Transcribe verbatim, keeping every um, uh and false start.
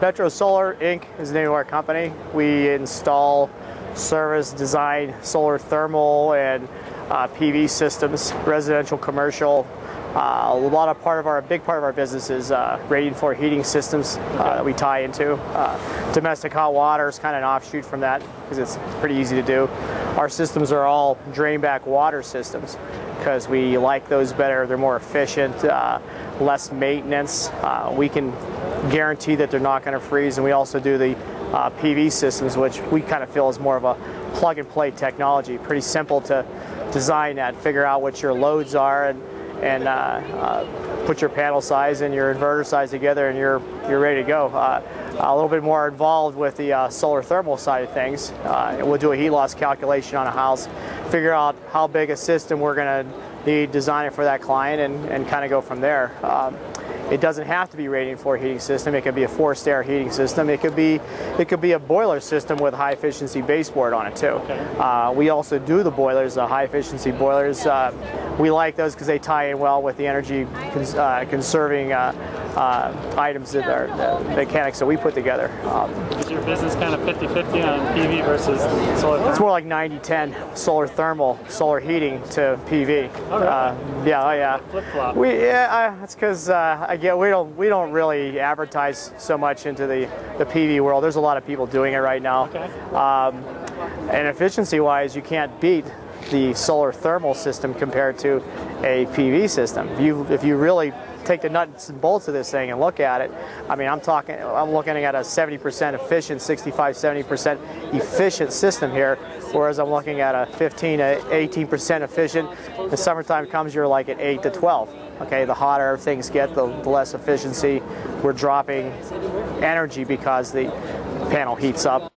Metro Solar Incorporated is the name of our company. We install, service, design solar thermal and uh, P V systems, residential, commercial. Uh, a lot of part of our, a big part of our business is uh, radiant floor heating systems uh, that we tie into. Uh, domestic hot water is kind of an offshoot from that because it's pretty easy to do. Our systems are all drain back water systems because we like those better. They're more efficient, uh, less maintenance. Uh, we can guarantee that they're not going to freeze, and we also do the uh, P V systems, which we kind of feel is more of a plug and play technology. Pretty simple to design that, figure out what your loads are, and and uh, uh, put your panel size and your inverter size together, and you're you're ready to go. Uh, a little bit more involved with the uh, solar thermal side of things. Uh, we'll do a heat loss calculation on a house, figure out how big a system we're going to need, design it for that client, and, and kind of go from there. Um, It doesn't have to be radiant floor heating system. It could be a forced air heating system. It could be, it could be a boiler system with high efficiency baseboard on it too. Okay. Uh, we also do the boilers, the high efficiency boilers. Uh, we like those because they tie in well with the energy cons uh, conserving uh, uh, items that are uh, mechanics that we put together. Um, Is your business kind of fifty fifty on P V versus solar thermal? It's more like ninety ten solar thermal, solar heating to P V. Oh, really? uh, yeah, oh, yeah. Flip flop. We yeah, uh, that's because uh, I Yeah, we don't we don't really advertise so much into the the P V world. There's a lot of people doing it right now, okay. um, and efficiency-wise, you can't beat the solar thermal system compared to a P V system. If you if you really take the nuts and bolts of this thing and look at it, I mean, I'm talking, I'm looking at a seventy percent efficient, sixty-five, seventy percent efficient system here, whereas I'm looking at a fifteen to eighteen percent efficient. The summertime comes, you're like at eight to twelve. Okay, the hotter things get, the, the less efficiency. We're dropping energy because the panel heats up.